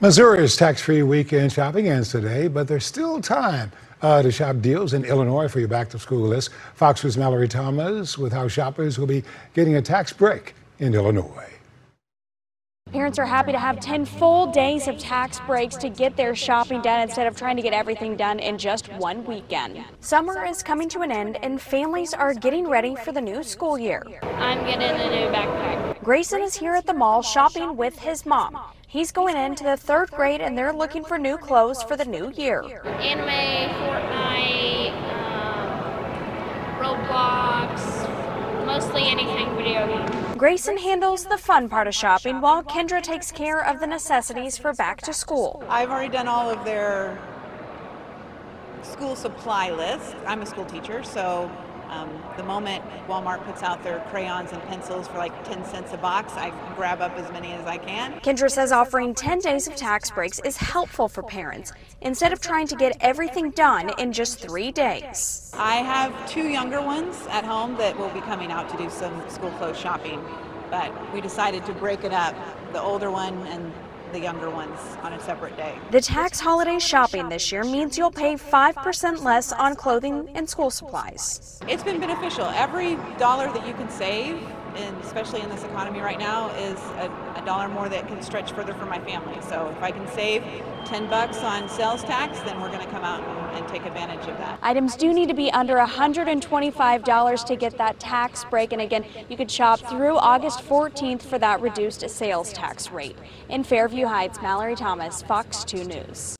Missouri's tax-free weekend shopping ends today, but there's still time to shop deals in Illinois for your back-to-school list. Fox 2's Mallory Thomas with how shoppers will be getting a tax break in Illinois. Parents are happy to have 10 full days of tax breaks to get their shopping done instead of trying to get everything done in just one weekend. Summer is coming to an end and families are getting ready for the new school year. I'm getting a new backpack. Grayson is here at the mall shopping with his mom. He's going into the third grade and they're looking for new clothes for the new year. Anime, Fortnite, Roblox, mostly anything video game. Grayson handles the fun part of shopping while Kendra takes care of the necessities for back to school. I've already done all of their school supply list. I'm a school teacher, so the moment Walmart puts out their crayons and pencils for like 10 cents a box, I grab up as many as I can. Kendra says offering 10 days of tax breaks is helpful for parents instead of trying to get everything done in just 3 days. I have two younger ones at home that will be coming out to do some school clothes shopping, but we decided to break it up, the older one and the younger ones on a separate day. The tax holiday shopping this year means you'll pay 5% less on clothing and school supplies. It's been beneficial. Every dollar that you can save, and especially in this economy right now, is a dollar more that can stretch further for my family. So if I can save 10 bucks on sales tax, then we're going to come out and take advantage of that. Items do need to be under $125 to get that tax break. And again, you can shop through August 14th for that reduced sales tax rate. In Fairview Heights, Mallory Thomas, Fox 2 News.